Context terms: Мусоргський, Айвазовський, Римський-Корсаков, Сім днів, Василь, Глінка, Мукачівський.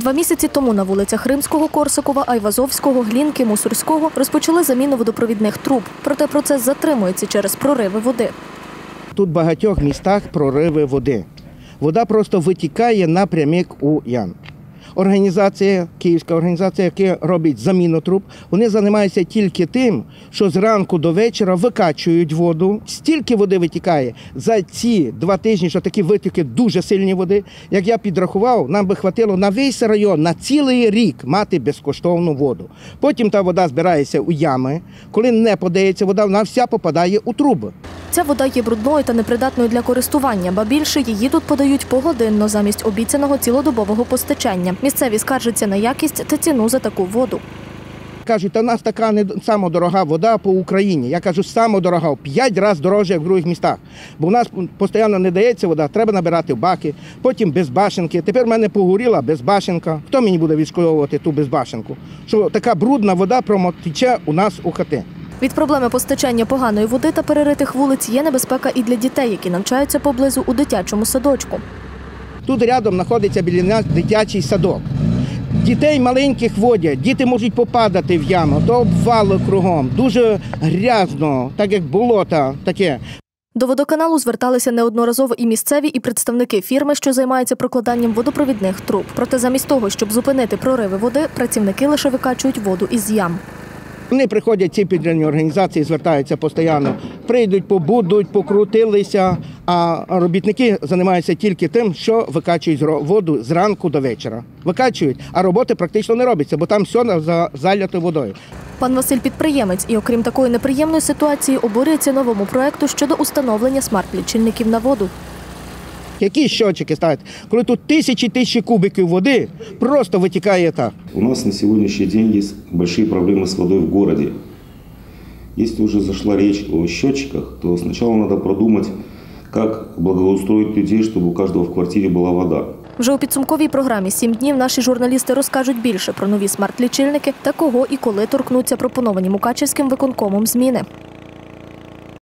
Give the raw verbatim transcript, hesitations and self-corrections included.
Два місяці тому на вулицях Римського-Корсакова, Айвазовського, Глінки, Мусоргського розпочали заміну водопровідних труб. Проте процес затримується через прориви води. Тут в багатьох містах прориви води. Вода просто витікає напрямік у яму. Організація, київська організація, яка робить заміну труб, вони займаються тільки тим, що зранку до вечора викачують воду. Стільки води витікає за ці два тижні, що такі витоки дуже сильні води. Як я підрахував, нам би хватило на весь район, на цілий рік мати безкоштовну воду. Потім та вода збирається у ями. Коли не подається вода, вона вся попадає у труби. Ця вода є брудною та непридатною для користування, ба більше її тут подають погодинно замість обіцяного цілодобового постачання. Місцеві скаржаться на якість та ціну за таку воду. Кажуть, та в нас така не сама дорога вода по Україні. Я кажу, сама дорога, в п'ять разів дорожче, як в других містах. Бо в нас постійно не дається вода, треба набирати в баки, потім безбашенки. Тепер в мене погоріла безбашенка. Хто мені буде відшкодовувати ту безбашенку? Що така брудна вода промотиче у нас у хати. Від проблеми постачання поганої води та переритих вулиць є небезпека і для дітей, які навчаються поблизу у дитячому садочку. Тут рядом знаходиться біля нас дитячий садок. Дітей маленьких водять, діти можуть попадати в яму, то обвали кругом, дуже грязно, так як болото таке. До водоканалу зверталися неодноразово і місцеві, і представники фірми, що займаються прокладанням водопровідних труб. Проте замість того, щоб зупинити прориви води, працівники лише викачують воду із ям. Вони приходять, ці підрядні організації звертаються постійно, прийдуть, побудуть, покрутилися, а робітники займаються тільки тим, що викачують воду зранку до вечора. Викачують, а роботи практично не робиться, бо там все залито водою. Пан Василь підприємець і, окрім такої неприємної ситуації, обурюється новому проєкту щодо установлення смарт-лічильників на воду. Які щотчики ставити, коли тут тисячі тисячі кубиків води просто витікає так. У нас на сьогоднішній день є великі проблеми з водою в місті. Якщо вже зайшла річ о щотчиках, то спочатку треба продумати, як благоустроїти людей, щоб у кожного в квартирі була вода. Вже у підсумковій програмі «Сім днів» наші журналісти розкажуть більше про нові смарт-лічильники та кого і коли торкнуться пропоновані Мукачівським виконкомом зміни.